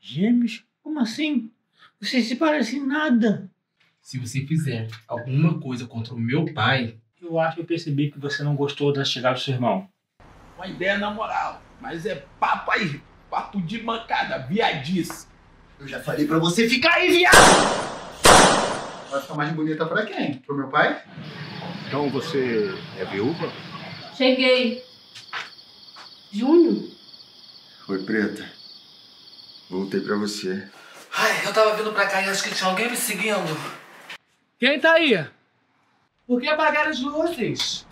Gêmeos? Como assim? Vocês se parecem nada. Se você fizer alguma coisa contra o meu pai... Eu acho que eu percebi que você não gostou da chegada do seu irmão. Uma ideia na moral, mas é papo aí. Papo de mancada, viadice. Eu já falei pra você ficar aí, viado! Vai ficar mais bonita pra quem? Pro meu pai? Então você é viúva? Cheguei. Júnior? Oi, Preta. Voltei pra você. Ai, eu tava vindo pra cá e acho que tinha alguém me seguindo. Quem tá aí? Por que apagaram as luzes?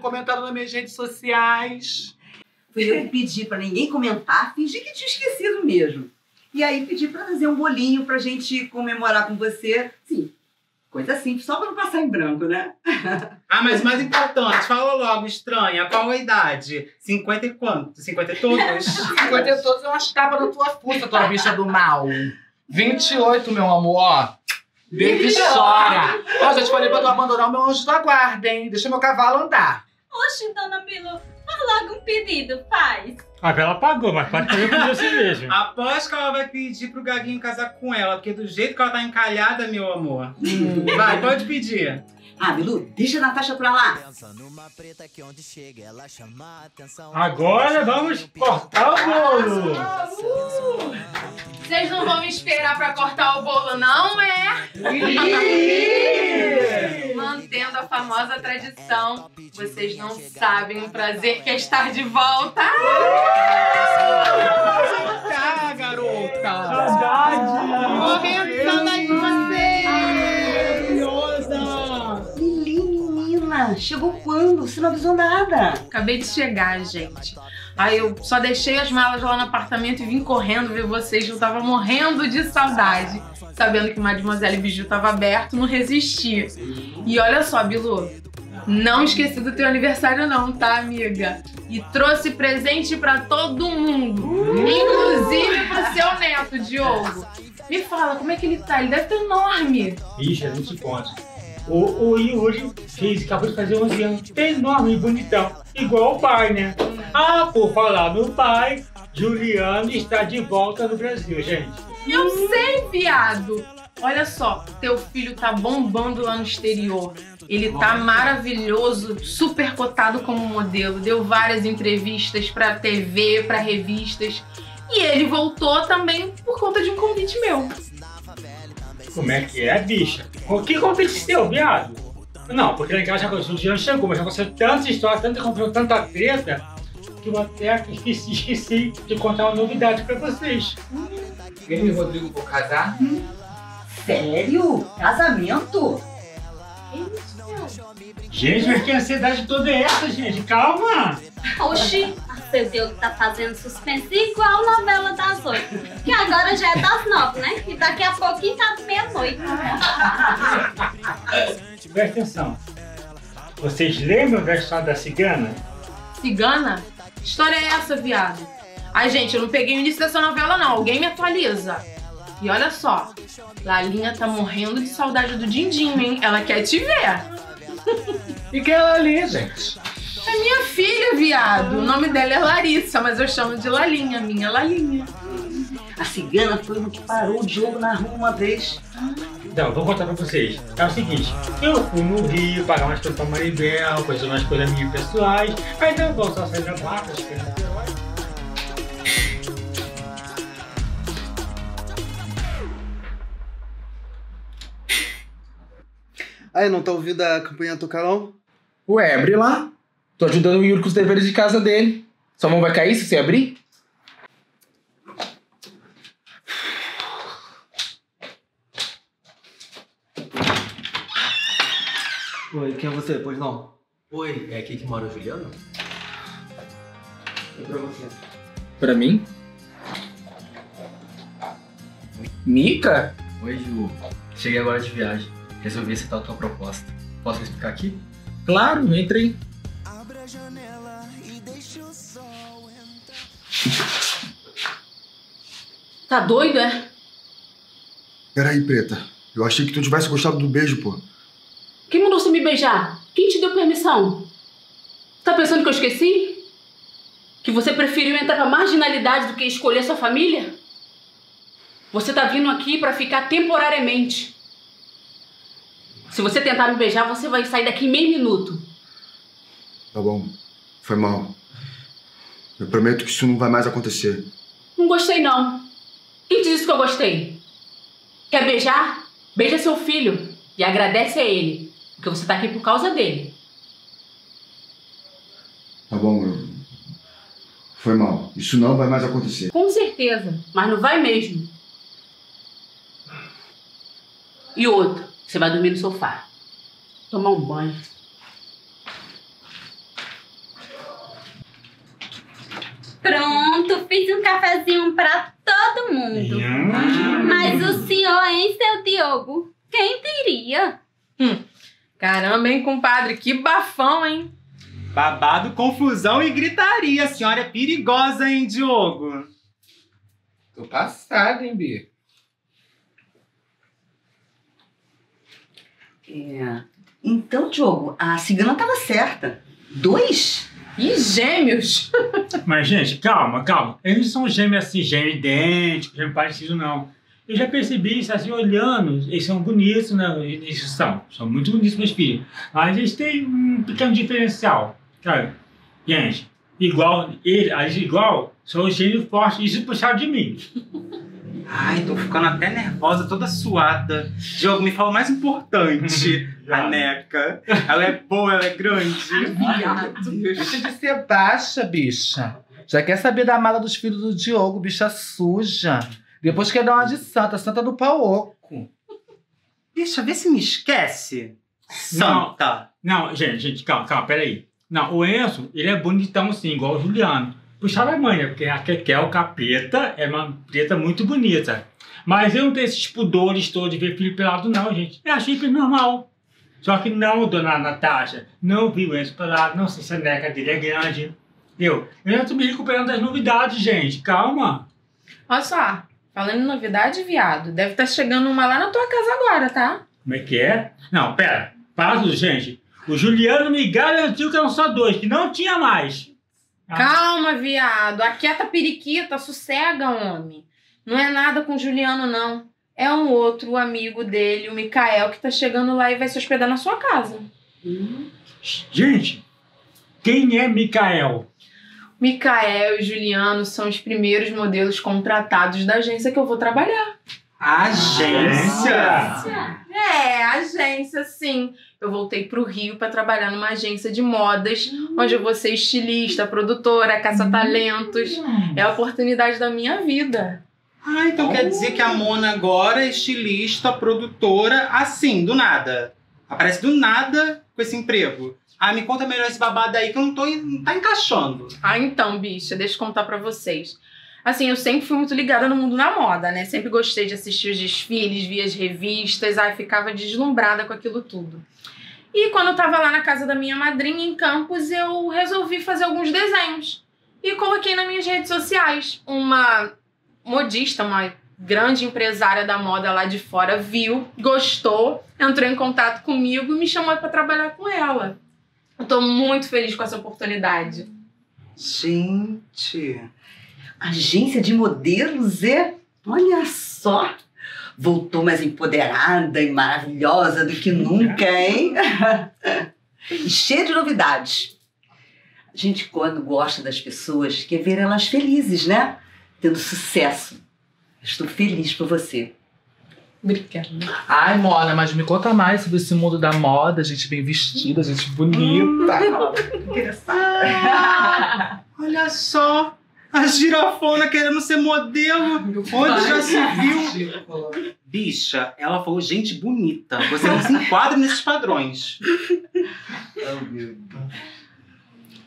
Comentaram nas minhas redes sociais. Foi eu que pedi pra ninguém comentar, fingi que tinha esquecido mesmo. E aí pedi pra fazer um bolinho pra gente comemorar com você. Sim, coisa simples, só pra não passar em branco, né? Ah, mas mais importante, fala logo, estranha, qual a idade? 50 e quanto? 50 e todos? 50 e todos é uma escapa na tua fuça, tua bicha do mal. 28, meu amor. Baby chora. Eu já te falei pra tu abandonar o meu anjo da guarda, hein? Deixa meu cavalo andar. Oxe, dona Bilu, faz logo um pedido, faz. A Bela pagou, mas pode também pedir assim mesmo. Aposto que ela vai pedir pro Gaguinho casar com ela, porque do jeito que ela tá encalhada, meu amor. Vai, pode pedir. Ah, Bilu, deixa a Natasha pra lá. Agora vamos cortar o bolo. Vocês não vão me esperar pra cortar o bolo, não, é? Mantendo a famosa tradição, vocês não sabem o prazer que é estar de volta. Tá, garota! Saudade! Comentando aí vocês! Lili, menina, chegou quando? Você não avisou nada. Acabei de chegar, gente. Aí eu só deixei as malas lá no apartamento e vim correndo ver vocês. Eu tava morrendo de saudade. Sabendo que Mademoiselle Biju tava aberto, não resisti. E olha só, Bilu, não esqueci do teu aniversário não, tá, amiga? E trouxe presente pra todo mundo. Inclusive pro seu neto, Diogo. Me fala, como é que ele tá? Ele deve estar enorme. Bicha, não se conta. O I hoje acabou de fazer 11 anos, enorme e bonitão, igual o pai, né? Ah, por falar no pai, Juliana está de volta no Brasil, gente. Eu sei, viado! Olha só, teu filho tá bombando lá no exterior. Ele tá maravilhoso, super cotado como modelo. Deu várias entrevistas pra TV, pra revistas. E ele voltou também por conta de um convite meu. Como é que é, bicha? O que aconteceu, viado? Não, porque lá em casa já chegou, mas já aconteceu tanta história, tanta confusão, tanta treta, que eu até esqueci de contar uma novidade pra vocês. Eu e o Rodrigo vão casar? Sério? Casamento? Gente, mas que ansiedade toda é essa, gente? Calma! Oxi, a seu Diogo tá fazendo suspense igual a novela das 8. Que agora já é das 9, né? E daqui a pouquinho tá meia-noite. Presta atenção. Vocês lembram da história da cigana? Cigana? Que história é essa, viado? Ai, gente, eu não peguei o início dessa novela, não. Alguém me atualiza. E olha só, Lalinha tá morrendo de saudade do Dindim, hein? Ela quer te ver. E quem é Lalinha, gente? É minha filha, viado. O nome dela é Larissa, mas eu chamo de Lalinha, minha Lalinha. A cigana foi uma que parou o Diogo na rua uma vez. Então, vou contar pra vocês. É o seguinte, eu fui no Rio pagar umas coisas pra Maribel, fazer umas coisas minhas pessoais, aí eu vou só sair da barca, Aí, não tá ouvindo a campanha tocar, não? Ué, abre lá. Tô ajudando o Yuri com os deveres de casa dele. Sua mão vai cair se você abrir? Oi, quem é você? Pois não? Oi, é aqui que mora o Juliano? É pra você. Pra mim? Mica? Oi, Ju. Cheguei agora de viagem. Resolvi aceitar a tua proposta. Posso explicar aqui? Claro, entra aí. Abra a janela e deixa o sol entrar. Tá doido, é? Peraí, Preta. Eu achei que tu tivesse gostado do beijo, pô. Quem mandou você me beijar? Quem te deu permissão? Tá pensando que eu esqueci? Que você preferiu entrar pra marginalidade do que escolher sua família? Você tá vindo aqui pra ficar temporariamente. Se você tentar me beijar, você vai sair daqui em meio minuto. Tá bom. Foi mal. Eu prometo que isso não vai mais acontecer. Não gostei, não. Quem te disse que eu gostei? Quer beijar? Beija seu filho e agradece a ele, porque você tá aqui por causa dele. Tá bom. Foi mal. Isso não vai mais acontecer. Com certeza, mas não vai mesmo. E outra. Você vai dormir no sofá. Tomar um banho. Pronto, fiz um cafezinho pra todo mundo. Mas o senhor, hein, seu Diogo? Quem diria? Caramba, hein, compadre? Que bafão, hein? Babado, confusão e gritaria. A senhora é perigosa, hein, Diogo? Tô passada, hein, Bia? É. Então, Diogo, a cigana tava certa. 2? E gêmeos? Mas, gente, calma, calma. Eles não são gêmeos assim, gêmeos idênticos, gêmeos parecidos, não. Eu já percebi isso assim, olhando. Eles são bonitos, né? Eles são muito bonitos, meus filhos. Mas eles têm um pequeno diferencial, sabe? Gente, igual, eles são gêmeos fortes, isso puxaram de mim. Ai, tô ficando até nervosa, toda suada. Diogo, me fala o mais importante. A Neca. Ela é boa, ela é grande. Ai, meu Deus. Deixa de ser baixa, bicha. Já quer saber da mala dos filhos do Diogo, bicha suja. Depois quer dar uma de santa, santa do pau oco. Bicha, vê se me esquece. Santa. Não, gente, calma, peraí. Não, o Enzo, ele é bonitão assim, igual o Juliano. Puxaram a mãe, né? Porque a Kekel, capeta, é uma preta muito bonita. Mas eu não tenho esses pudores todos de ver filho pelado, não, gente. Eu achei filho normal. Só que não, dona Natasha, não vi o Enzo pelado, não sei se a neca dele é grande. Eu já tô me recuperando das novidades, gente. Calma. Olha só, falando em novidade, viado, deve estar chegando uma lá na tua casa agora, tá? Como é que é? Não, pera. Para tudo, gente. O Juliano me garantiu que eram só 2, que não tinha mais. Calma, viado. Aquieta periquita, sossega, homem. Não é nada com o Juliano, não. É um outro amigo dele, o Micael, que tá chegando lá e vai se hospedar na sua casa. Gente, quem é Micael? Micael e Juliano são os primeiros modelos contratados da agência que eu vou trabalhar. Agência? É, agência, sim. Eu voltei pro Rio pra trabalhar numa agência de modas, onde eu vou ser estilista, produtora, caça-talentos. É a oportunidade da minha vida. Ah, então quer dizer que a Mona agora é estilista, produtora, assim, do nada. Aparece do nada com esse emprego. Ah, me conta melhor esse babado aí que eu não tá encaixando. Ah, então, bicha, deixa eu contar pra vocês. Assim, eu sempre fui muito ligada no mundo da moda, né? Sempre gostei de assistir os desfiles, via as revistas, aí ficava deslumbrada com aquilo tudo. E quando eu tava lá na casa da minha madrinha, em Campos, eu resolvi fazer alguns desenhos. E coloquei nas minhas redes sociais. Uma modista, uma grande empresária da moda lá de fora, viu, gostou, entrou em contato comigo e me chamou pra trabalhar com ela. Eu tô muito feliz com essa oportunidade. Gente, agência de modelos, é? Olha só! Voltou mais empoderada e maravilhosa do que nunca, hein? E cheia de novidades. A gente, quando gosta das pessoas, quer ver elas felizes, né? Tendo sucesso. Estou feliz por você. Obrigada. Ai, Mona, mas me conta mais sobre esse mundo da moda. A gente bem vestida, a gente bonita. Ah, olha só. A girafona querendo ser modelo. Onde já se viu? Bicha, ela falou gente bonita. Você não se enquadra nesses padrões.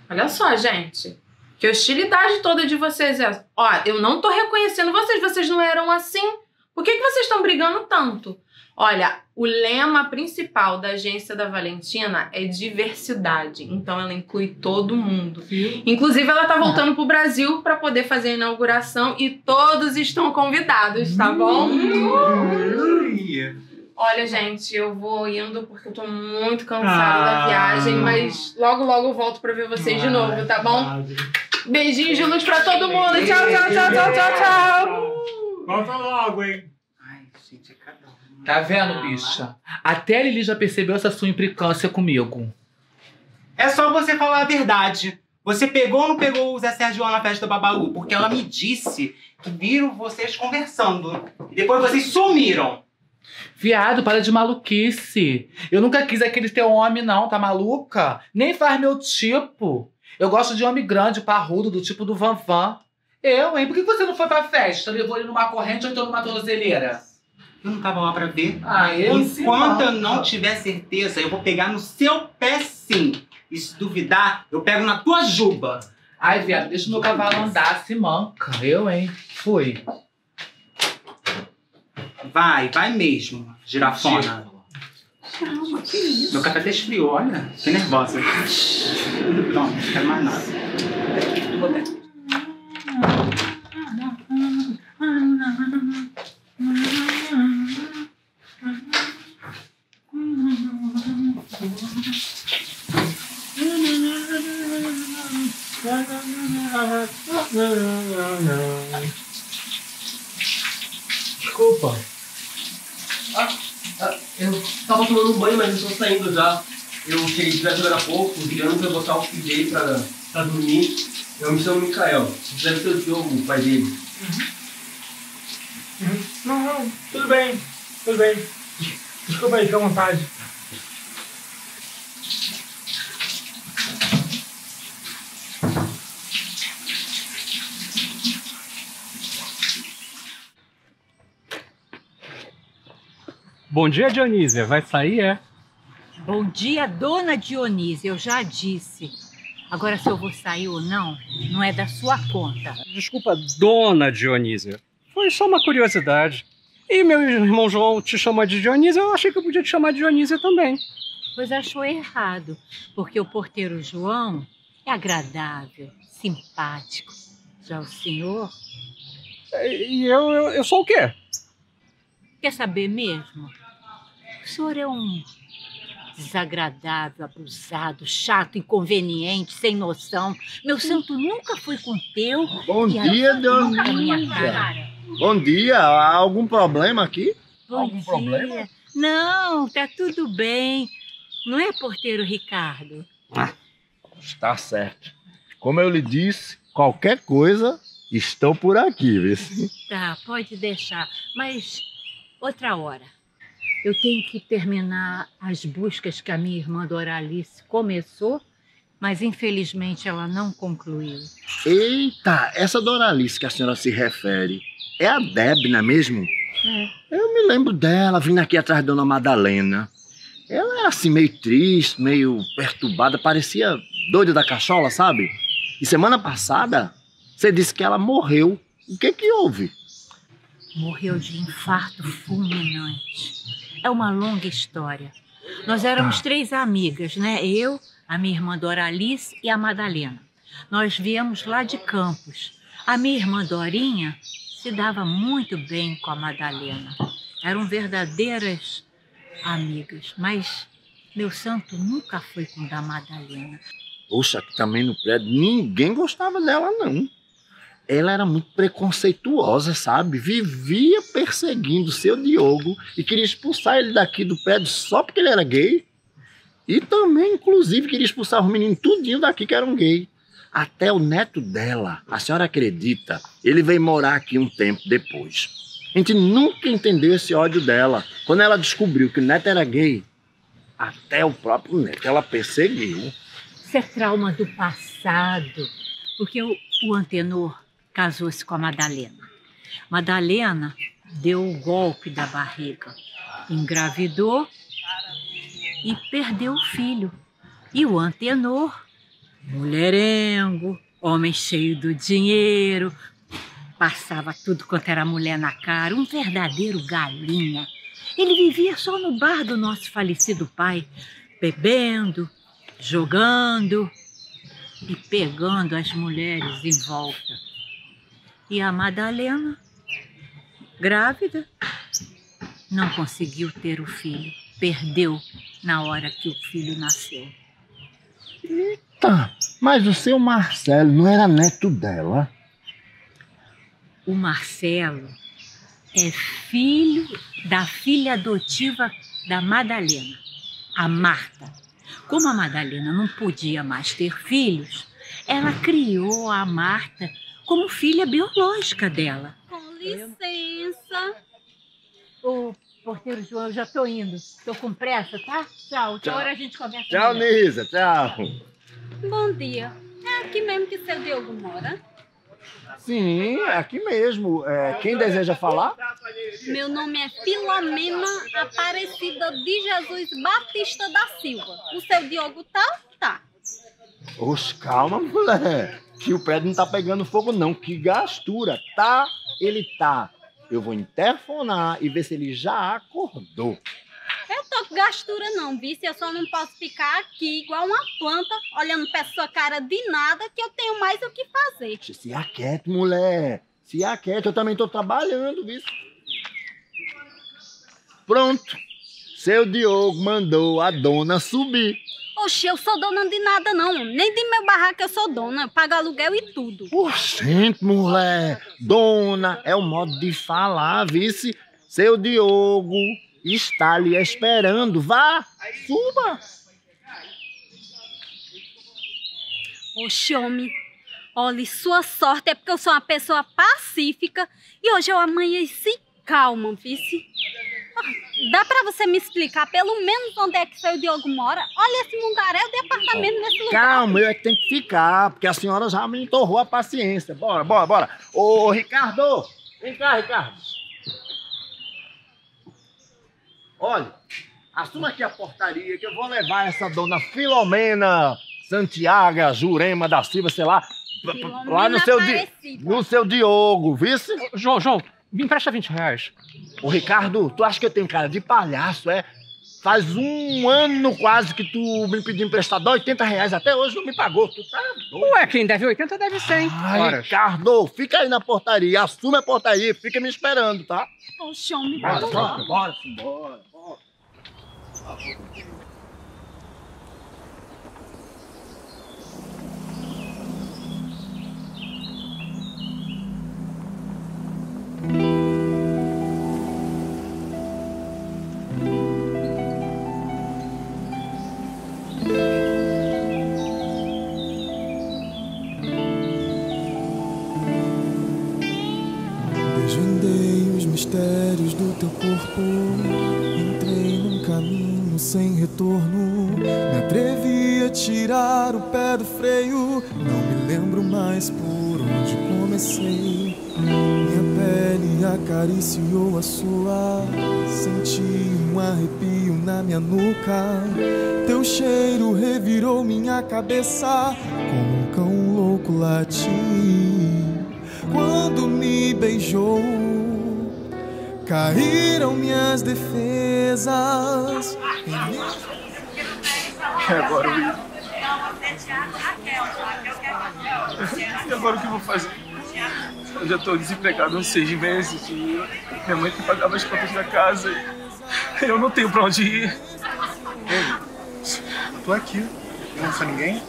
Olha só, gente. Que hostilidade toda de vocês é... Ó, eu não tô reconhecendo vocês. Vocês não eram assim. Por que vocês estão brigando tanto? Olha, o lema principal da agência da Valentina é diversidade. Então, ela inclui todo mundo. Inclusive, ela tá voltando pro Brasil para poder fazer a inauguração e todos estão convidados, tá bom? Olha, gente, eu vou indo porque eu tô muito cansada da viagem, mas logo, logo eu volto para ver vocês de novo, tá bom? Beijinhos de luz para todo mundo. Tchau, tchau, tchau, tchau, tchau, tchau. Volta logo, hein? Ai, gente, é cada um. Tá vendo, bicha? Até a Lili já percebeu essa sua implicância comigo. É só você falar a verdade. Você pegou ou não pegou o Zé Sérgio na festa do Babalu? Porque ela me disse que viram vocês conversando. E depois vocês sumiram. Viado, para de maluquice. Eu nunca quis aquele teu homem, não, tá maluca? Nem faz meu tipo. Eu gosto de homem grande, parrudo, do tipo do Vanvan. Eu, hein? Por que você não foi pra festa? Levou ele numa corrente ou então numa tornozeleira? Eu não tava lá pra ver. Ah, eu? Enquanto eu não tiver certeza, eu vou pegar no seu pé sim. E se duvidar, eu pego na tua juba. Ai, viado, deixa o meu cavalo andar, se manca. Eu, hein? Fui. Vai, vai mesmo, girafona. Calma, que isso? Meu café até esfriou, olha. Fiquei nervosa. Toma, não quero mais nada. Vou botar aqui. Desculpa. Eu tava tomando um banho, mas eu tô saindo já. Eu cheguei de agora há pouco, Juliano foi botar o filho dele pra dormir. Eu me chamo Micael. Deve ser o Diogo, o pai dele. Não, não, tudo bem, tudo bem. Desculpa aí, fica à vontade. Bom dia, Dionísia. Vai sair, é? Bom dia, dona Dionísia. Eu já disse. Agora, se eu vou sair ou não, não é da sua conta. Desculpa, dona Dionísia. Foi só uma curiosidade. E meu irmão João te chama de Dionísia, eu achei que eu podia te chamar de Dionísia também. Pois achou errado, porque o porteiro João é agradável, simpático. Já o senhor... E eu sou o quê? Quer saber mesmo? O senhor é um desagradável, abusado, chato, inconveniente, sem noção. Meu santo nunca foi com teu. Bom dia, dona Dionísia. Bom dia. Há algum problema aqui? Algum problema? Não, tá tudo bem. Não é, porteiro Ricardo? Ah, está certo. Como eu lhe disse, qualquer coisa, estou por aqui. Vê se... Tá, pode deixar. Mas... outra hora. Eu tenho que terminar as buscas que a minha irmã Doralice começou mas infelizmente ela não concluiu. Eita, essa Doralice que a senhora se refere, é a Deb, não é mesmo? É. Eu me lembro dela, vindo aqui atrás da Dona Madalena. Ela era assim, meio triste, meio perturbada, parecia doida da cachola, sabe? E semana passada, você disse que ela morreu. O que que houve? Morreu de infarto fulminante. É uma longa história. Nós éramos três amigas, né? Eu, a minha irmã Doralice e a Madalena. Nós viemos lá de Campos. A minha irmã Dorinha se dava muito bem com a Madalena. Eram verdadeiras amigas, mas meu santo nunca foi com o da Madalena. Poxa, aqui também no prédio ninguém gostava dela, não. Ela era muito preconceituosa, sabe? Vivia perseguindo o seu Diogo e queria expulsar ele daqui do prédio só porque ele era gay. E também, inclusive, queria expulsar os meninos tudinho daqui que eram gay. Até o neto dela, a senhora acredita, ele veio morar aqui um tempo depois. A gente nunca entendeu esse ódio dela. Quando ela descobriu que o neto era gay, até o próprio neto ela perseguiu. Isso é trauma do passado, porque o Antenor casou-se com a Madalena. Madalena deu o golpe da barriga, engravidou e perdeu o filho. E o Antenor, mulherengo, homem cheio do dinheiro, passava tudo quanto era mulher na cara, um verdadeiro galinha. Ele vivia só no bar do nosso falecido pai, bebendo, jogando e pegando as mulheres em volta. E a Madalena, grávida, não conseguiu ter o filho. Perdeu na hora que o filho nasceu. Eita, mas o seu Marcelo não era neto dela? O Marcelo é filho da filha adotiva da Madalena, a Marta. Como a Madalena não podia mais ter filhos, ela criou a Marta como filha biológica dela. Com licença. O porteiro João, eu já estou indo. Estou com pressa, tá? Tchau. Outra hora a gente conversa. Tchau, Nisa. Tchau. Bom dia. É aqui mesmo que seu Diogo mora? Sim, é aqui mesmo. É, quem deseja falar? Meu nome é Filomena Aparecida de Jesus Batista da Silva. O seu Diogo tá? Tá. Oxe, calma, mulher. Que o prédio não tá pegando fogo, não. Que gastura. Tá, ele tá. Eu vou interfonar e ver se ele já acordou. Eu tô com gastura não, vice. Eu só não posso ficar aqui igual uma planta, olhando pra sua cara de nada, que eu tenho mais o que fazer. Se aquieta, mulher. Se aquieta. Eu também tô trabalhando, vice. Pronto. Seu Diogo mandou a dona subir. Oxe, eu sou dona de nada não, nem de meu barraco eu sou dona, eu pago aluguel e tudo. Oxente, mulher, dona é o modo de falar, vice. Seu Diogo está ali esperando, vá, suba. Oxe, homem, olhe, sua sorte é porque eu sou uma pessoa pacífica e hoje eu amanheci calma, vice. Dá pra você me explicar pelo menos onde é que seu Diogo mora? Olha esse mundaréu de apartamento nesse lugar. Calma, eu é que tenho que ficar, porque a senhora já me entorrou a paciência. Bora, bora, bora. Ô, Ricardo! Vem cá, Ricardo. Olha, assuma aqui a portaria que eu vou levar essa dona Filomena Santiago Jurema da Silva, sei lá, Filomena lá no seu Diogo, vice? João. Me empresta 20 reais. Ô, Ricardo, tu acha que eu tenho cara de palhaço, é? Faz um ano quase que tu me pediu emprestar 80 reais. Até hoje não me pagou. Tu tá doido. Ué, quem deve 80 deve 100. Ai, Ricardo, fica aí na portaria. Assume a portaria e fica me esperando, tá? Poxa, homem, bora. Desvendei os mistérios do teu corpo, entrei num caminho sem retorno, me atrevi a te tirar o pé do freio. Não me lembro mais por onde comecei. Minha pele acariciou a sua, senti um arrepio na minha nuca. Teu cheiro revirou minha cabeça, como um cão louco lati. Quando me beijou, caíram minhas defesas. E agora eu... E agora o que eu vou fazer? Eu já estou desempregado há 6 meses. Minha mãe que pagava as contas da casa. Eu não tenho para onde ir. Ei, eu tô aqui. Eu não sou ninguém.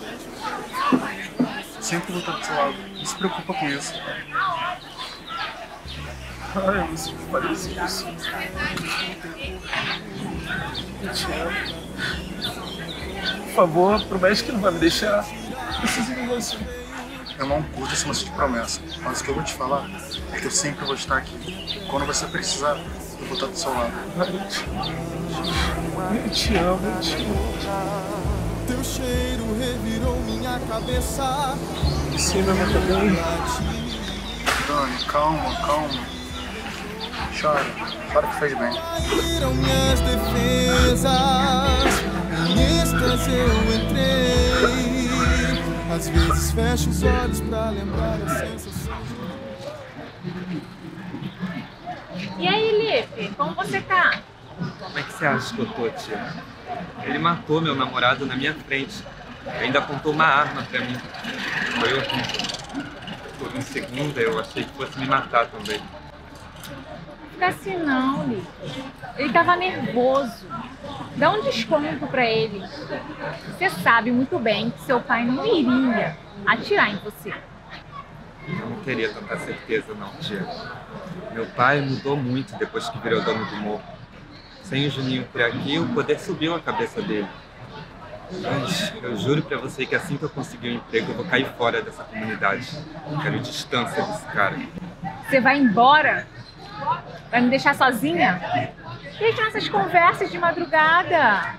Sempre vou estar do seu lado. Não se preocupa com isso. Ai, eu não sei o que parece isso. Eu te amo. Por favor, promete que não vai me deixar. Eu preciso de você. Eu não curto esse lance de promessa, mas o que eu vou te falar é que eu sempre vou estar aqui. Quando você precisar, eu vou estar do seu lado. Eu te amo, eu te amo. Teu cheiro revirou minha cabeça. Sim, meu amor, tá bem? Dani, calma, calma. Chora, chora que fez bem. Caíram minhas defesas, nestas eu entrei. Às vezes fecho os olhos pra lembrar a sensação. E aí, Lipe, como você tá? Como é que você acha que eu tô, tia? Ele matou meu namorado na minha frente. Ainda apontou uma arma pra mim. Foi horrível. Por um segundo eu achei que fosse me matar também. Fica assim não, Lipe. Ele tava nervoso. Dá um desconto pra ele. Você sabe muito bem que seu pai não iria atirar em você. Eu não queria tanta certeza não, tia. Meu pai mudou muito depois que virou dono do morro. Sem o Juninho por aqui, o poder subiu a cabeça dele. Mas eu juro pra você que assim que eu conseguir um emprego, eu vou cair fora dessa comunidade. Eu quero distância desse cara. Você vai embora? Vai me deixar sozinha? Deixa nossas conversas de madrugada.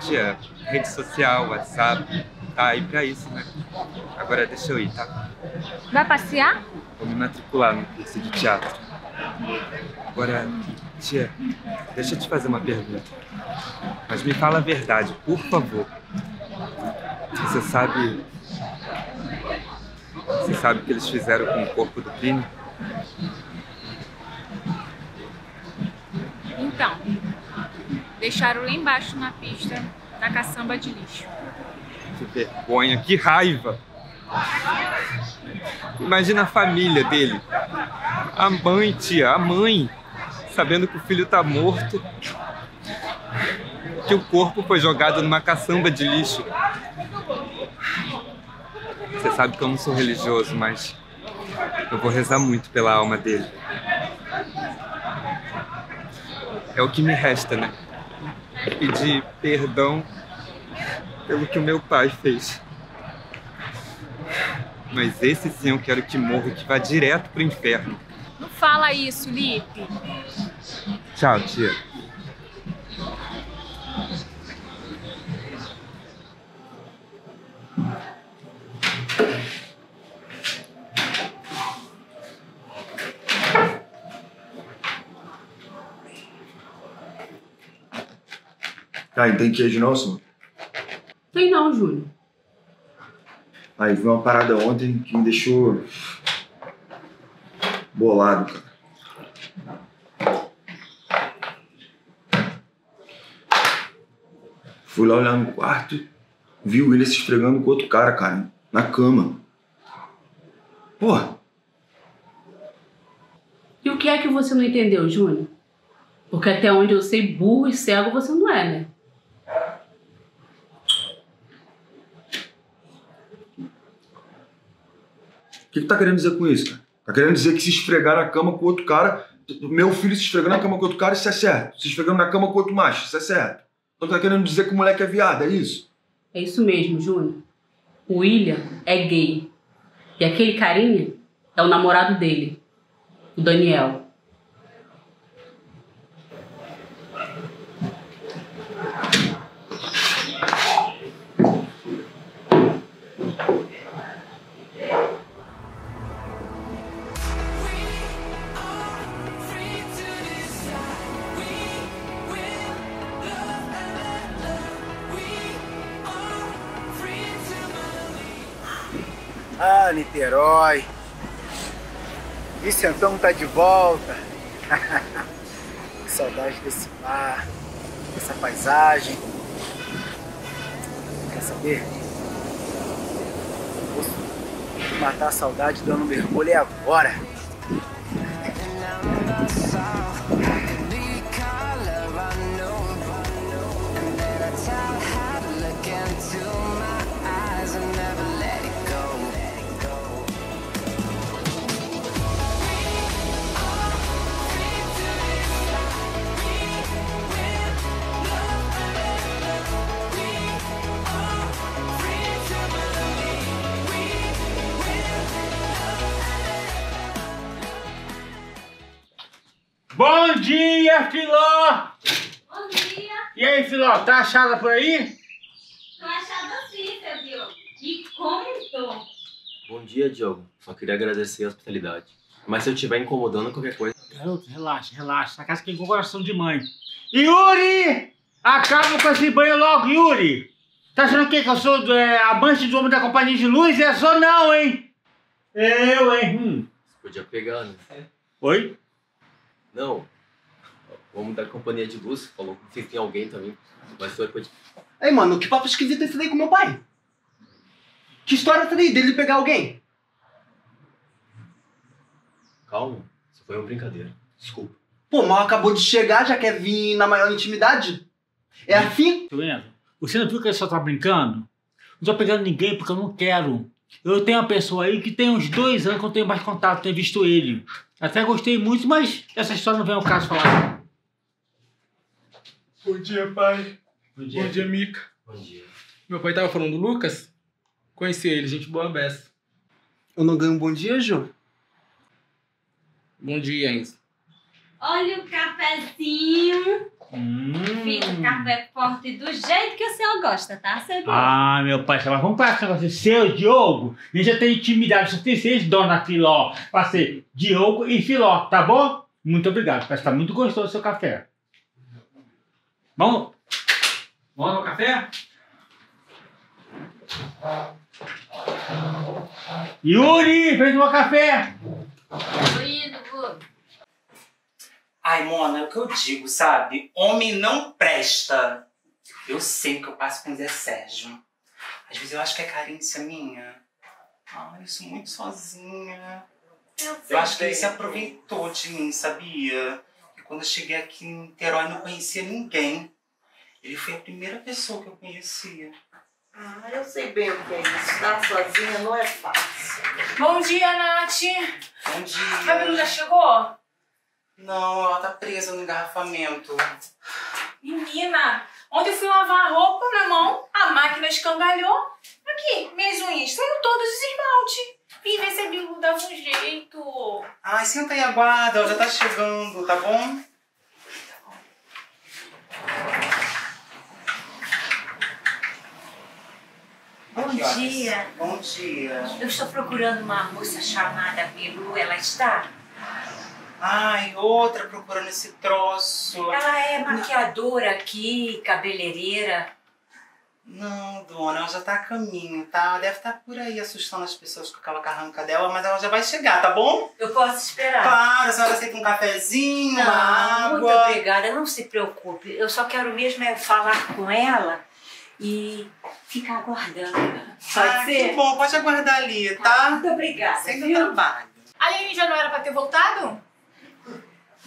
Tia, rede social, WhatsApp, tá aí pra isso, né? Agora deixa eu ir, tá? Vai passear? Vou me matricular no curso de teatro. Agora, tia, deixa eu te fazer uma pergunta. Mas me fala a verdade, por favor. Você sabe o que eles fizeram com o corpo do Plínio? Então, deixaram lá embaixo na pista da caçamba de lixo. Que vergonha, que raiva! Imagina a família dele. A mãe, tia, a mãe, sabendo que o filho tá morto, que o corpo foi jogado numa caçamba de lixo. Você sabe que eu não sou religioso, mas eu vou rezar muito pela alma dele. É o que me resta, né? Pedir perdão pelo que o meu pai fez. Mas esse sim eu quero que morra, que vá direto pro inferno. Não fala isso, Lipe. Tchau, tia. Tá, e tem que ir de novo, senhor? Tem não, Júlio. Aí vi uma parada ontem que me deixou bolado, cara. Fui lá olhar no quarto, vi o William se esfregando com outro cara, na cama. Porra! E o que é que você não entendeu, Júnior? Porque até onde eu sei, burro e cego você não é, né? O que tu tá querendo dizer com isso, cara? Tá querendo dizer que se esfregar na cama com outro cara... Meu filho se esfregando na cama com outro cara, isso é certo. Se esfregando na cama com outro macho, isso é certo. Então tu tá querendo dizer que o moleque é viado, é isso? É isso mesmo, Júnior. O William é gay. E aquele carinha é o namorado dele. O Daniel. Ah, Niterói. Vicentão tá de volta. Que saudade desse mar, dessa paisagem. Quer saber? Posso matar a saudade dando um mergulho é agora. Bom dia, Filó! Bom dia! E aí, Filó, tá achada por aí? Tô achada sim, seu Diogo. E comentou. Bom dia, Diogo. Só queria agradecer a hospitalidade. Mas se eu estiver incomodando qualquer coisa... Garoto, relaxa, relaxa. Na casa tem coração de mãe. Yuri! Acaba com esse banho logo, Yuri! Tá achando o quê? Que eu sou amante do homem da companhia de luz? É só não, hein? Eu, hein? Você podia pegar, né? É. Oi? Não, vamos da companhia de luz, falou que tem alguém também, mas foi coisa. Ei, mano, que papo esquisito esse daí com meu pai? Que história tá daí dele pegar alguém? Calma, isso foi uma brincadeira, desculpa. Pô, mal acabou de chegar, já quer vir na maior intimidade? É assim? Você não viu que ele só tá brincando? Não tô pegando ninguém porque eu não quero. Eu tenho uma pessoa aí que tem uns 2 anos que eu tenho mais contato, tenho visto ele. Até gostei muito, mas essa história não vem ao caso falar. Bom dia, pai. Bom dia. Bom dia, Mica. Bom dia. Meu pai tava falando do Lucas. Conheci ele, gente boa beça. Eu não ganho um bom dia, Jô? Bom dia, Enzo. Olha o cafezinho. Fiz um café forte do jeito que o senhor gosta, tá, seu Diogo? Ah, meu pai, mas vamos para esse negócio. Seu Diogo, eu já tenho intimidade, só tem 6 dona Filó. Passei Diogo e Filó, tá bom? Muito obrigado, parece que tá muito gostoso o seu café. Vamos? Vamos no café? Yuri, fez um café! Ai, Mona, é o que eu digo, sabe? Homem não presta. Eu sei que eu passo com o Zé Sérgio. Às vezes eu acho que é carência minha. Ai, eu sou muito sozinha. Eu acho que ele se aproveitou de mim, sabia? E quando eu cheguei aqui em Niterói, não conhecia ninguém. Ele foi a primeira pessoa que eu conhecia. Ah, eu sei bem o que é isso. Estar sozinha não é fácil. Bom dia, Nath. Bom dia. A Belu já chegou? Não, ela tá presa no engarrafamento. Menina, ontem eu fui lavar a roupa na mão, a máquina escangalhou. Aqui, minhas unhas, saiu todos os esmalte. Vim ver se a Bilu dava um jeito. Ai, senta aí, aguarda, ela já tá chegando, tá bom? Tá bom. Bom dia. Bom dia. Eu estou procurando uma moça chamada Bilu, ela está? Ai, outra procurando esse troço. Ela é maquiadora aqui, cabeleireira. Não, dona, ela já tá a caminho, tá? Deve estar por aí assustando as pessoas com aquela carranca dela, mas ela já vai chegar, tá bom? Eu posso esperar. Claro, a senhora aceita um cafezinho, uma água. Muito obrigada, não se preocupe. Eu só quero mesmo é falar com ela e ficar aguardando. Pode ser? Que bom, pode aguardar ali, tá? Muito obrigada. Sem trabalho. A Aline já não era pra ter voltado?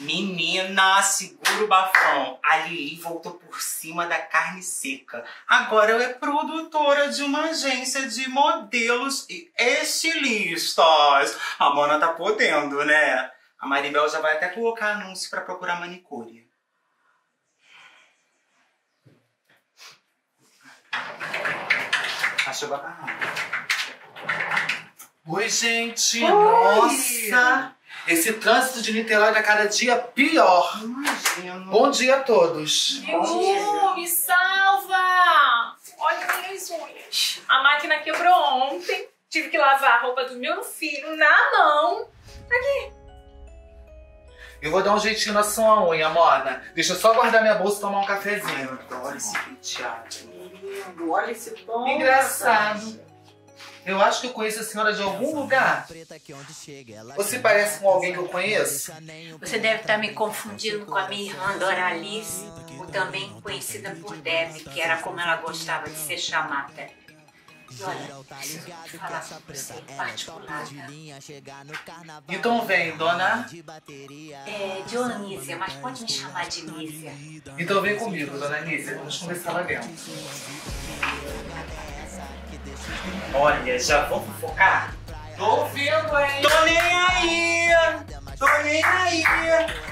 Menina, segura o bafão. A Lili voltou por cima da carne seca. Agora ela é produtora de uma agência de modelos e estilistas. A Mona tá podendo, né? A Maribel já vai até colocar anúncio pra procurar manicure. Achou bacana. Oi, gente. Oi. Nossa! Esse trânsito de Niterói tá cada dia pior. Imagino. Bom dia a todos. Meu, me salva! Olha minhas unhas. A máquina quebrou ontem. Tive que lavar a roupa do meu filho na mão. Aqui. Eu vou dar um jeitinho na sua unha, Mona. Deixa eu só guardar minha bolsa e tomar um cafezinho. Ai, eu adoro esse penteado. Lindo, olha esse tom. Engraçado. Eu acho que eu conheço a senhora de algum lugar. Você parece com alguém que eu conheço? Você deve estar me confundindo com a minha irmã Doralice, ou também conhecida por Deb, que era como ela gostava de ser chamada. E olha, preciso falar com você em particular. Então vem, dona... É, Dionísia, mas pode me chamar de Nísia. Então vem comigo, dona Nísia, vamos conversar lá dentro. Olha, já vamos focar? Tô ouvindo, hein? Tô nem aí! Tô nem aí!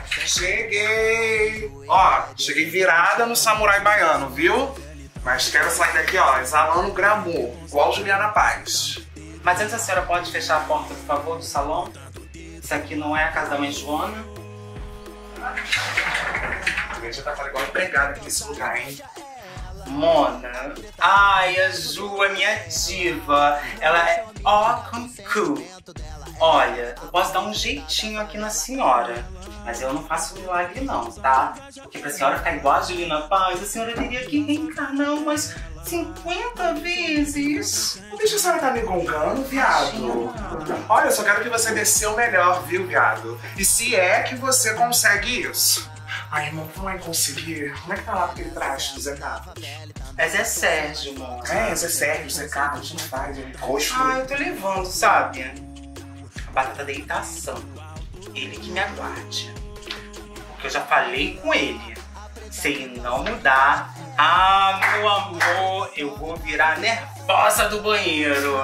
Cheguei! Ó, cheguei virada no samurai baiano, viu? Mas quero sair daqui, ó, exalando glamour, igual Juliana Paes. Mas antes a senhora pode fechar a porta, por favor, do salão? Isso aqui não é a casa da mãe Joana. A já tá falando igual empregada aqui nesse lugar, hein? Mona. Ai, a Ju é minha diva. Ela é ó com cu. Olha, eu posso dar um jeitinho aqui na senhora, mas eu não faço milagre não, tá? Porque pra senhora ficar igual a Juliana Paes, a senhora teria que reencarnar umas 50 vezes. Não deixa a senhora tá me gongando, viado. Olha, eu só quero que você dê o melhor, viu, viado? E se é que você consegue isso. Ai, irmão, não vai conseguir. Como é que tá lá aquele traste do Zé Carlos? É Zé Sérgio, irmão. É, Zé Sérgio, Zé Carlos, não faz, ele coxo. Ah, eu tô levando, sabe? A batata da irritação. Ele que me aguarde. Porque eu já falei com ele. Se ele não mudar, ah, meu amor, eu vou virar nervosa do banheiro.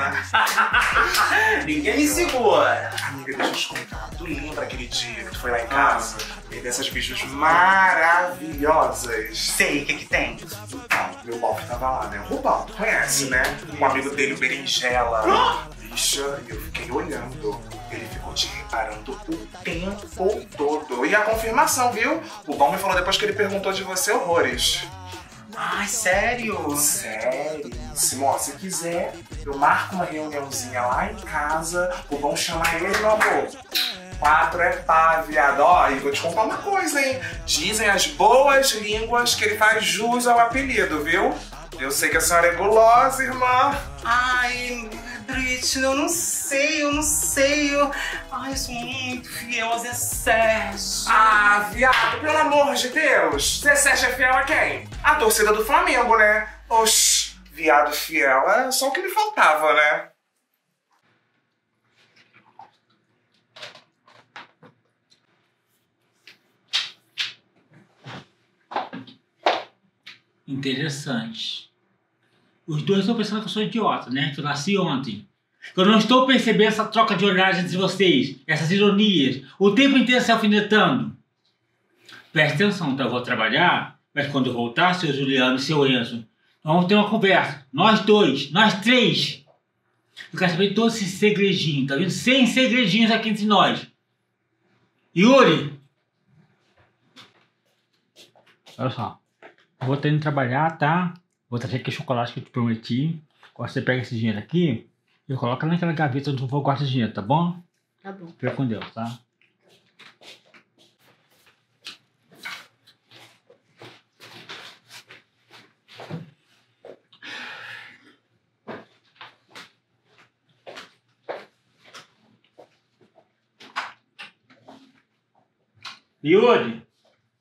Ninguém me segura. Amiga, deixa eu te contar. Tu lembra aquele dia que tu foi lá em casa? E dessas bichas maravilhosas. Sei, o que que tem? Ah, meu Balto tava lá, né? O Balto conhece, né? Um amigo dele, o Berinjela. Bicha, eu fiquei olhando. Ele ficou te reparando o tempo todo. E a confirmação, viu? O Balto me falou depois que ele perguntou de você horrores. Ai, sério? Sério. Simão, se quiser, eu marco uma reuniãozinha lá em casa. O Bom chamar ele, meu amor. 4 é pá, viado. Ó, e vou te contar uma coisa, hein? Dizem as boas línguas que ele faz jus ao apelido, viu? Eu sei que a senhora é gulosa, irmã. Ai, Britney, eu não sei. Ai, eu sou muito fiel a Zé Sérgio. Ah, viado, pelo amor de Deus. Zé Sérgio é fiel a quem? A torcida do Flamengo, né? Oxi, viado fiel. É só o que me faltava, né? Interessante. Os dois estão pensando que eu sou idiota, né? Que eu nasci ontem. Eu não estou percebendo essa troca de olhares entre vocês, essas ironias, o tempo inteiro se alfinetando. Presta atenção, tá? Eu vou trabalhar, mas quando eu voltar, seu Juliano e seu Enzo, nós vamos ter uma conversa. Nós dois, nós três. Eu quero saber todo esse segredinho, tá vendo? 100 segredinhos aqui entre nós. Yuri! Olha só. Vou ter indo trabalhar, tá? Vou trazer aquele chocolate que eu te prometi. Agora você pega esse dinheiro aqui e coloca naquela gaveta onde eu guardo esse dinheiro, tá bom? Tá bom. Fica com Deus, tá? Yuri!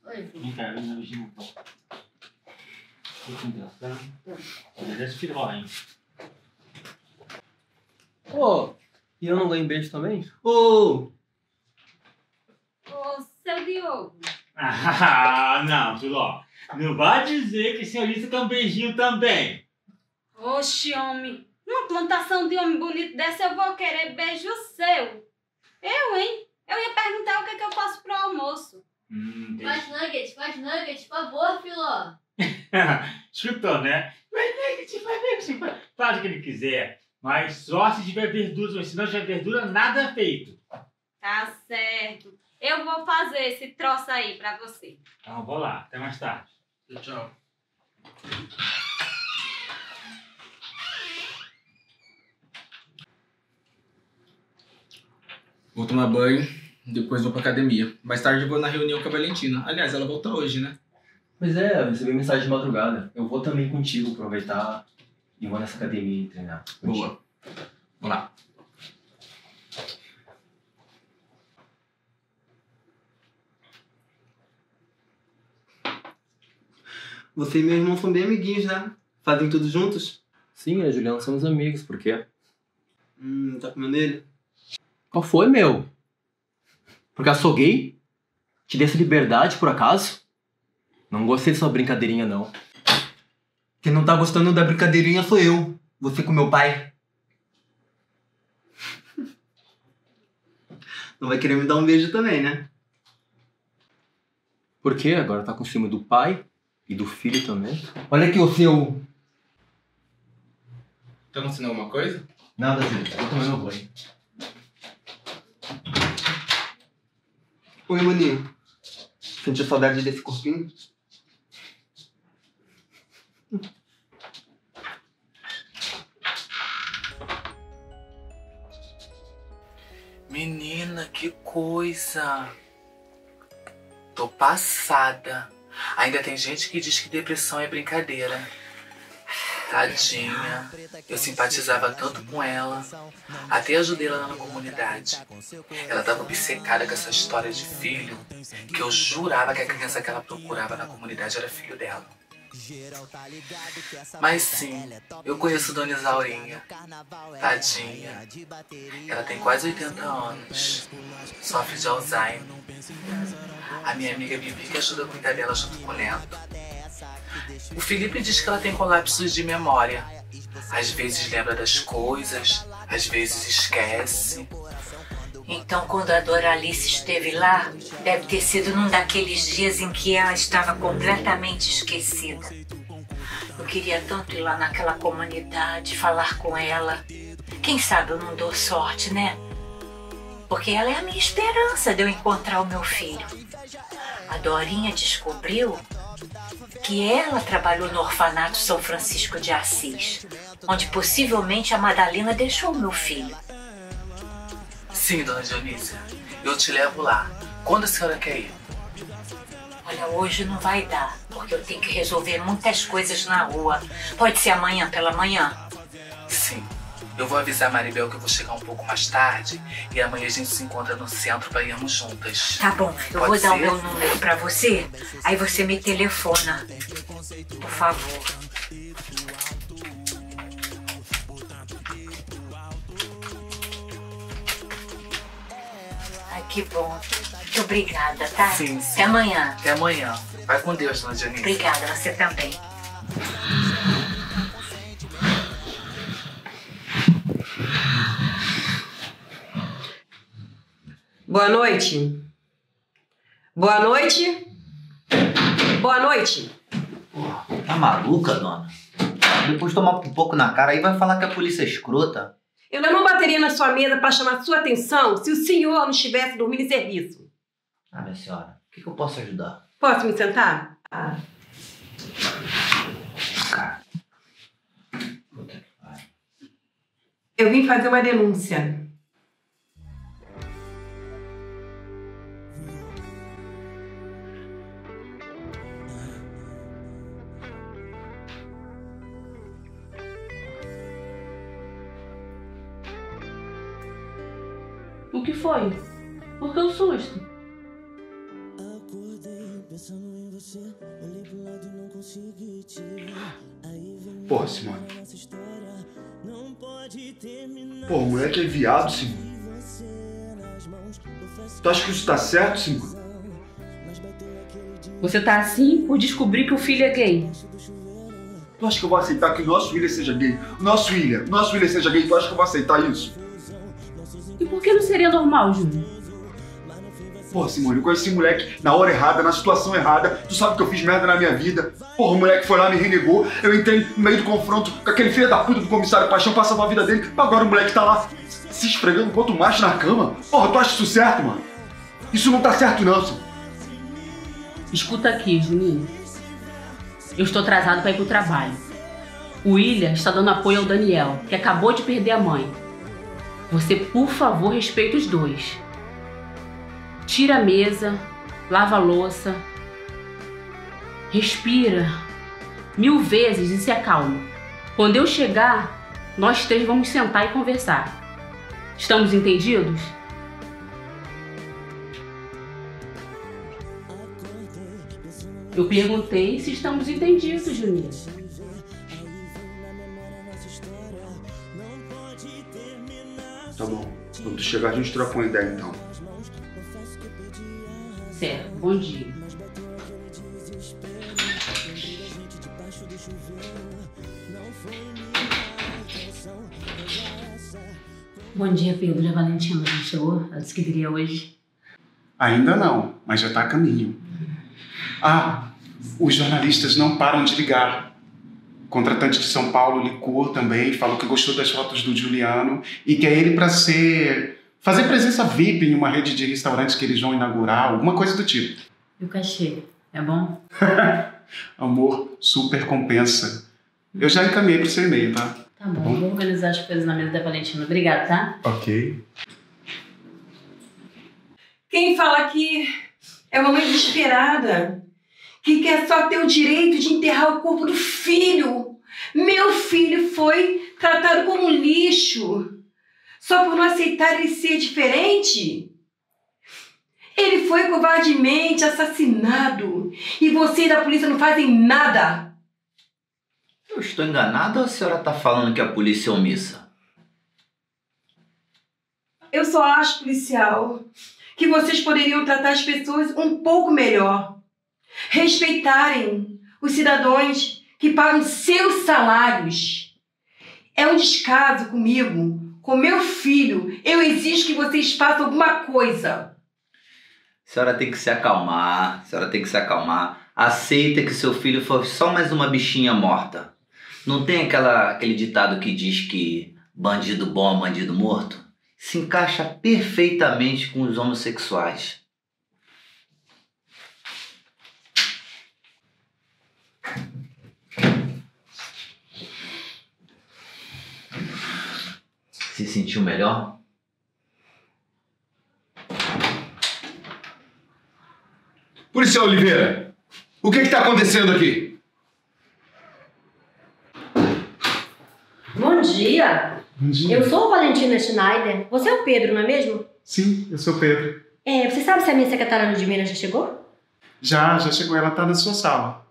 Oi, filho. Vem cá, vem na pouco. Ô, e eu não ganho beijo também? Ô, seu Diogo! Ah, não, Tuló. Não vai dizer que senhorita quer um beijinho também. Oxe, homem. Numa plantação de homem bonito dessa eu vou querer beijo seu. Eu, hein? Eu ia perguntar o que é que eu faço pro almoço. Faz nuggets, por favor, Filó. Escutou, né? Vai, faz o que ele quiser, mas só se tiver verdura, mas se não tiver verdura, nada feito. Tá certo. Eu vou fazer esse troço aí pra você. Então, vou lá. Até mais tarde. Tchau. Vou tomar banho, depois vou pra academia. Mais tarde eu vou na reunião com a Valentina. Aliás, ela volta hoje, né? Pois é, eu recebi mensagem de madrugada. Eu vou também contigo aproveitar e vou nessa academia e treinar. Boa. Vamos lá. Você e meu irmão são bem amiguinhos, né? Fazem tudo juntos? Sim, eu e Juliana somos amigos. Por quê? Tá comendo ele? Qual foi, meu? Porque eu sou gay? Te dei essa liberdade, por acaso? Não gostei de sua brincadeirinha, não. Quem não tá gostando da brincadeirinha sou eu. Você com meu pai. Não vai querer me dar um beijo também, né? Por quê? Agora tá com ciúme do pai? E do filho também? Olha aqui o seu... Tá acontecendo alguma coisa? Nada, filho. Eu também não vou. Oi, maninho. Sentiu saudade desse corpinho? Menina, que coisa! Tô passada. Ainda tem gente que diz que depressão é brincadeira. Tadinha. Eu simpatizava tanto com ela. Até ajudei ela na comunidade. Ela tava obcecada com essa história de filho, que eu jurava que a criança que ela procurava na comunidade era filho dela. Mas sim, eu conheço Dona Isaurinha. Tadinha. Ela tem quase 80 anos. Sofre de Alzheimer. A minha amiga Bibi que ajuda a cuidar dela junto com o Lento. O Felipe diz que ela tem colapsos de memória. Às vezes lembra das coisas, às vezes esquece. Então quando a Doralice esteve lá, deve ter sido num daqueles dias em que ela estava completamente esquecida. Eu queria tanto ir lá naquela comunidade, falar com ela. Quem sabe eu não dou sorte, né? Porque ela é a minha esperança de eu encontrar o meu filho. A Dorinha descobriu que ela trabalhou no orfanato São Francisco de Assis, onde possivelmente a Madalena deixou o meu filho. Sim, Dona Dionísia, eu te levo lá. Quando a senhora quer ir? Olha, hoje não vai dar, porque eu tenho que resolver muitas coisas na rua. Pode ser amanhã, pela manhã? Sim. Eu vou avisar a Maribel que eu vou chegar um pouco mais tarde e amanhã a gente se encontra no centro para irmos juntas. Tá bom, eu vou dar o meu número para você, aí você me telefona, por favor. Ai, que bom. Muito obrigada, tá? Sim, sim. Até amanhã. Até amanhã. Vai com Deus, Dona Dionísia. Obrigada, você também. Boa noite. Boa noite. Boa noite. Pô, tá maluca, dona? Depois tomar um pouco na cara aí vai falar que a polícia é escrota. Eu não bateria na sua mesa pra chamar sua atenção se o senhor não estivesse dormindo em serviço. Ah, minha senhora, o que eu posso ajudar? Posso me sentar? Ah. Eu vim fazer uma denúncia. O que foi? Por que o susto? Porra, Simone. Porra, o moleque é viado, Simone. Tu acha que isso tá certo, Simone? Você tá assim por descobrir que o filho é gay. Tu acha que eu vou aceitar que o nosso filho seja gay? Nosso filho seja gay, tu acha que eu vou aceitar isso? E por que não seria normal, Júlio? Porra, Simone, eu conheci esse moleque na hora errada, na situação errada. Tu sabe que eu fiz merda na minha vida. Porra, o moleque foi lá, me renegou. Eu entrei no meio do confronto com aquele filho da puta do comissário Paixão, passava a vida dele. Agora o moleque tá lá se esfregando enquanto macho na cama. Porra, tu acha isso certo, mano? Isso não tá certo, não, Simone. Escuta aqui, Juninho. Eu estou atrasado pra ir pro trabalho. O William está dando apoio ao Daniel, que acabou de perder a mãe. Você, por favor, respeita os dois. Tira a mesa, lava a louça, respira 1000 vezes e se acalma. Quando eu chegar, Nós três vamos sentar e conversar. Estamos entendidos? Eu perguntei se estamos entendidos, Juliana. Tá bom. Quando tu chegar, a gente troca uma ideia, então. Certo. Bom dia. Bom dia, Pedro. A Valentina já chegou? Ela disse que viria hoje. Ainda não, mas já está a caminho. Ah, os jornalistas não param de ligar. O contratante de São Paulo ligou também, falou que gostou das fotos do Juliano e quer ele para fazer presença VIP em uma rede de restaurantes que eles vão inaugurar, alguma coisa do tipo. E o cachê, é bom? Amor, super compensa. Eu já encaminhei pro seu e-mail, tá? Tá bom, eu vou organizar as coisas na mesa da Valentina. Obrigada, tá? Ok. Quem fala aqui é uma mãe desesperada que quer só ter o direito de enterrar o corpo do filho. Meu filho foi tratado como lixo só por não aceitar ele ser diferente. Ele foi covardemente assassinado e vocês da polícia não fazem nada. Eu estou enganada ou a senhora está falando que a polícia é omissa? Eu só acho, policial, que vocês poderiam tratar as pessoas um pouco melhor. Respeitarem os cidadãos que pagam seus salários. É um descaso comigo, com meu filho. Eu exijo que vocês façam alguma coisa. A senhora tem que se acalmar, a senhora tem que se acalmar. Aceita que seu filho foi só mais uma bichinha morta. Não tem aquele ditado que diz que bandido bom é bandido morto? Se encaixa perfeitamente com os homossexuais. Se sentiu melhor? Policial Oliveira, o que está acontecendo aqui? Bom dia. Eu sou a Valentina Schneider. Você é o Pedro, não é mesmo? Sim, eu sou o Pedro. Você sabe se a minha secretária Ludmila já chegou? Já chegou. Ela tá na sua sala.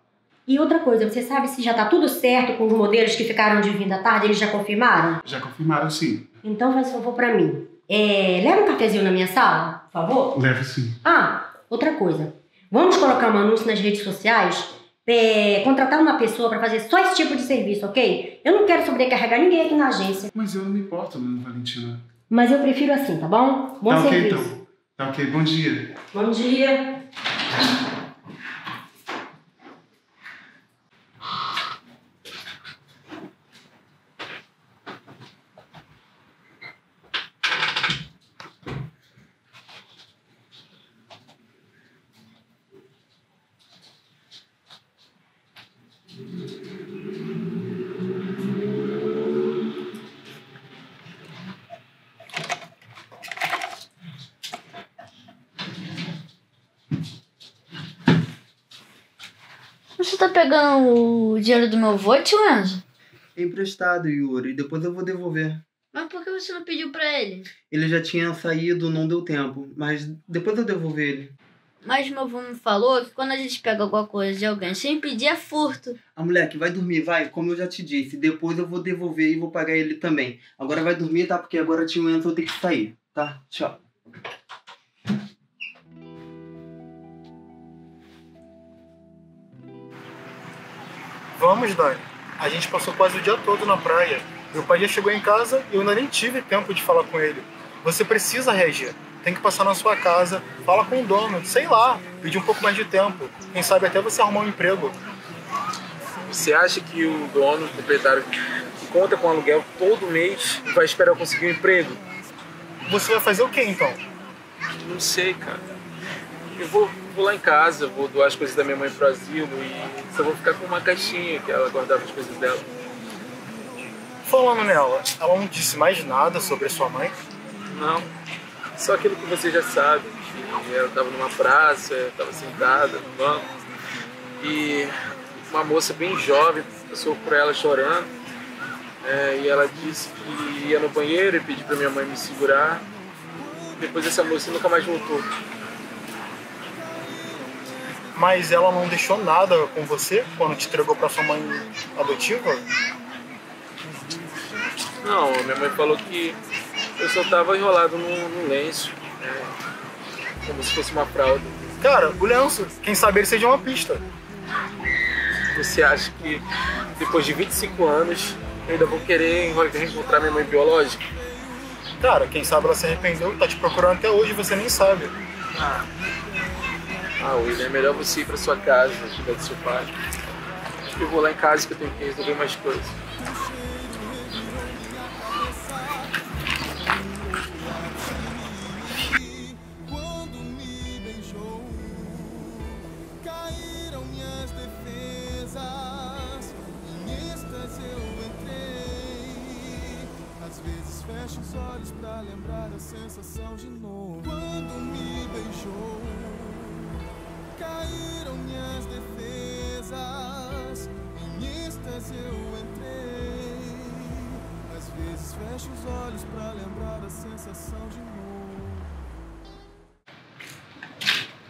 E outra coisa, você sabe se já tá tudo certo com os modelos que ficaram de vir da tarde? Eles já confirmaram? Já confirmaram, sim. Então faz favor pra mim. Leva um cafezinho na minha sala, por favor? Levo, sim. Ah, outra coisa. Vamos colocar um anúncio nas redes sociais? Contratar uma pessoa para fazer só esse tipo de serviço, ok? Eu não quero sobrecarregar ninguém aqui na agência. Mas eu não me importo, Valentina. Mas eu prefiro assim, tá bom? Bom serviço. Ok, então. Tá ok, bom dia. Bom dia. Você tá pegando o dinheiro do meu avô, tio Enzo? É emprestado, Yuri. Depois eu vou devolver. Mas por que você não pediu pra ele? Ele já tinha saído, não deu tempo. Mas depois eu devolvo ele. Mas meu avô me falou que quando a gente pega alguma coisa de alguém sem pedir é furto. Ah, moleque, vai dormir, vai. Como eu já te disse. Depois eu vou devolver e vou pagar ele também. Agora vai dormir, tá? Porque agora tio Enzo tem que sair, tá? Tchau. Vamos, Dani. A gente passou quase o dia todo na praia. Meu pai já chegou em casa e eu ainda nem tive tempo de falar com ele. Você precisa reagir. Tem que passar na sua casa, fala com o dono, sei lá, pedir um pouco mais de tempo. Quem sabe até você arrumar um emprego. Você acha que o dono, o proprietário, conta com aluguel todo mês e vai esperar eu conseguir um emprego? Você vai fazer o quê, então? Não sei, cara. Eu vou lá em casa, vou doar as coisas da minha mãe pro asilo e só vou ficar com uma caixinha que ela guardava as coisas dela. Falando nela, ela não disse mais nada sobre a sua mãe? Não, só aquilo que você já sabe, que ela estava numa praça, estava sentada no banco e uma moça bem jovem passou por ela chorando e ela disse que ia no banheiro e pediu para minha mãe me segurar. Depois essa moça nunca mais voltou. Mas ela não deixou nada com você quando te entregou para sua mãe adotiva? Não, minha mãe falou que eu só tava enrolado num lenço, como se fosse uma fralda. Cara, o lenço, quem sabe ele seja uma pista. Você acha que depois de 25 anos eu ainda vou querer reencontrar minha mãe biológica? Cara, quem sabe ela se arrependeu e tá te procurando até hoje e você nem sabe. Ah, William, é melhor você ir pra sua casa, cuidar do seu pai. Acho que eu vou lá em casa que eu tenho que resolver mais coisas.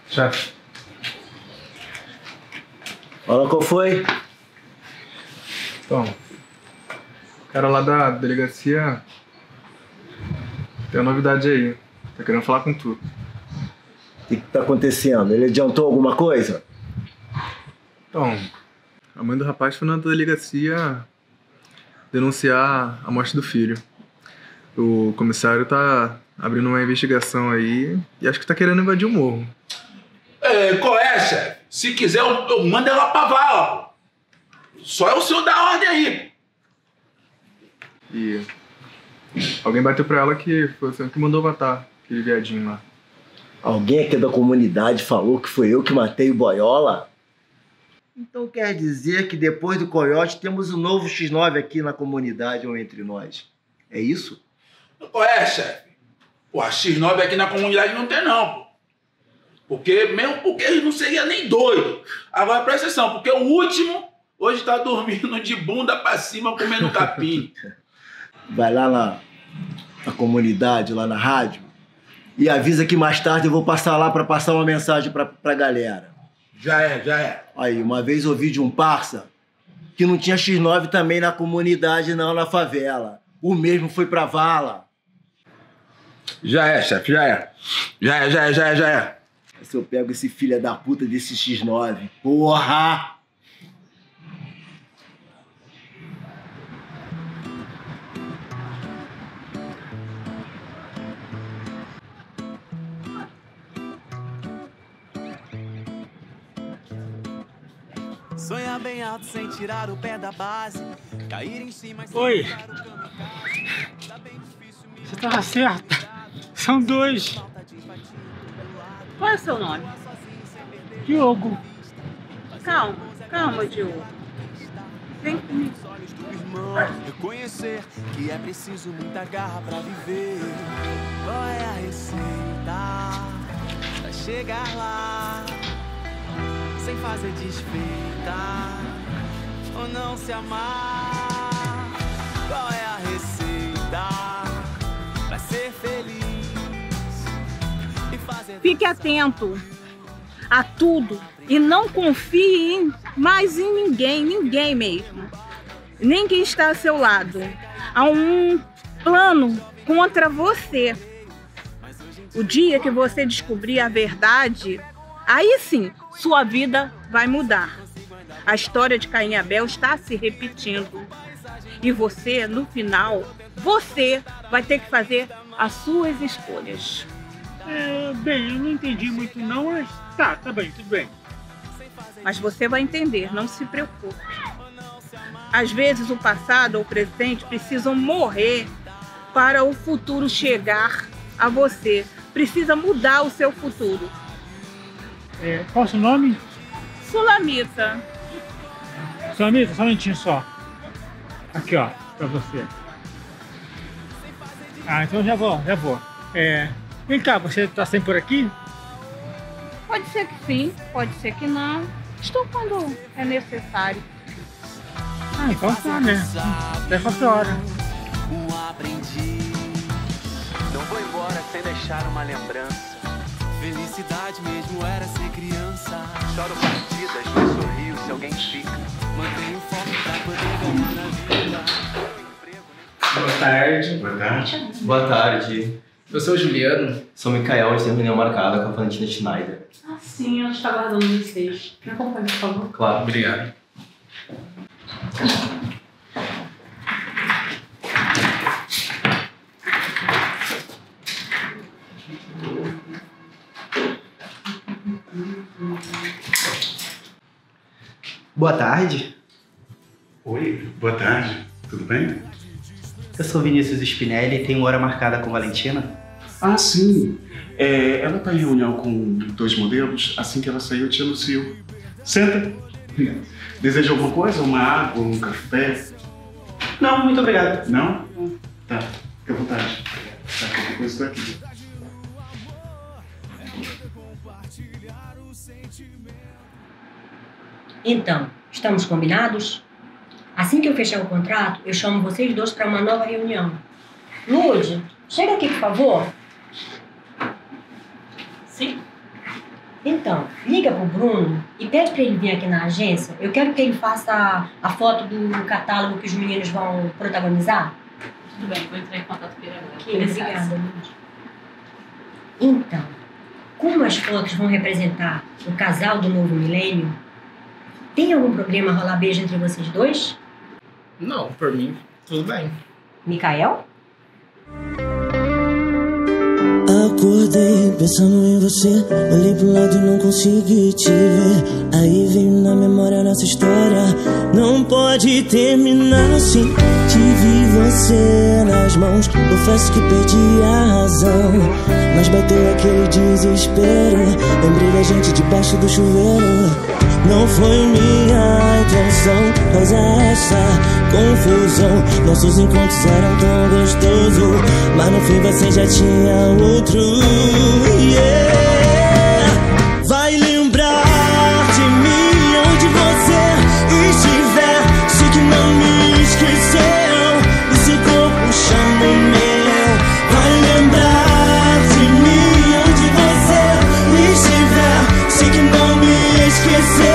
Chefe. Olha qual foi. Então, o cara lá da delegacia tem uma novidade aí. Tá querendo falar com tu. O que tá acontecendo? Ele adiantou alguma coisa? Então, a mãe do rapaz foi na delegacia denunciar a morte do filho. O comissário tá abrindo uma investigação aí e acho que tá querendo invadir o morro. Qual é, chefe? Se quiser, eu mando ela pra vala. Só é o senhor da ordem aí. E alguém bateu pra ela que foi o senhor que mandou matar aquele viadinho lá. Alguém aqui da comunidade falou que foi eu que matei o boiola? Então quer dizer que depois do coiote temos um novo X9 aqui na comunidade ou entre nós. É isso? Qual é, chefe? Pô, a X9 aqui na comunidade não tem não, pô. Porque, mesmo porque ele não seria nem doido. Agora presta atenção, porque o último hoje tá dormindo de bunda pra cima comendo capim. Vai lá na comunidade, lá na rádio, e avisa que mais tarde eu vou passar lá pra passar uma mensagem pra galera. Já é. Aí, uma vez ouvi de um parça que não tinha X9 também na comunidade, não, na favela. O mesmo foi pra vala. Já é, chefe. Se eu pego esse filho da puta desse X9. Porra! Sonha bem alto sem tirar o pé da base. Cair em cima sem tirar o caminho. Você tava certa. São dois. Qual é o seu nome? Diogo. Calma, Diogo. Vem comigo. Reconhecer que é preciso muita garra pra viver. Qual é a receita pra chegar lá? Sem fazer desfeita ou não se amar. Qual é a receita pra ser feliz? Fique atento a tudo e não confie mais em ninguém mesmo, nem quem está ao seu lado. Há um plano contra você. O dia que você descobrir a verdade, aí sim, sua vida vai mudar. A história de Caim e Abel está se repetindo. E você, no final, você vai ter que fazer as suas escolhas. Bem, eu não entendi muito não, mas tá bem, tudo bem. Mas você vai entender, não se preocupe. Às vezes o passado ou o presente precisam morrer para o futuro chegar a você. Precisa mudar o seu futuro. Qual é o seu nome? Sulamita. Sulamita, só um minutinho só. Aqui, ó, pra você. Ah, então já vou. Vem cá, você tá sempre por aqui? Pode ser que sim, pode ser que não. Estou quando é necessário. Ah, então tá, né? Até 4 horas. Um aprendiz. Não vou embora sem deixar uma lembrança. Felicidade mesmo era ser criança. Choro partidas, mas sorrio se alguém fica. Mantenho foco pra poder ganhar na vida. Boa tarde. Boa tarde. Boa tarde. Eu sou o Juliano. Sou Micael, e tenho reunião marcada com a Valentina Schneider. Ah, sim, ela está aguardando vocês. Me acompanhe, por favor. Claro, obrigado. Boa tarde. Oi, boa tarde. Tudo bem? Eu sou Vinícius Spinelli e tenho hora marcada com Valentina. Ah, sim. Ela está em reunião com 2 modelos. Assim que ela sair, eu te anuncio. Senta. Deseja alguma coisa? Uma água, um café? Não, muito obrigado. Não? Tá. Fique à vontade. Tá, qualquer coisa está aqui. Então, estamos combinados? Assim que eu fechar o contrato, eu chamo vocês 2 para uma nova reunião. Lude, chega aqui, por favor. Sim. Então, liga pro Bruno e pede para ele vir aqui na agência. Eu quero que ele faça a foto do catálogo que os meninos vão protagonizar. Tudo bem, vou entrar em contato com ele agora. Obrigada, Lude. Então, como as fotos vão representar o casal do novo milênio, tem algum problema rolar beijo entre vocês 2? Não, por mim, tudo bem. Micael? Acordei pensando em você, olhei pro lado e não consegui te ver. Aí veio na memória nossa história, não pode terminar assim. Tive você nas mãos, confesso que perdi a razão. Mas bateu aquele desespero, lembrei da gente debaixo do chuveiro. Não foi minha intenção causar essa confusão. Nossos encontros eram tão gostosos, mas no fim você já tinha outro. Yeah. Vai lembrar de mim onde você estiver. Sei que não me esqueceu, esse corpo chama o meu. Vai lembrar de mim onde você estiver. Sei que não me esqueceu.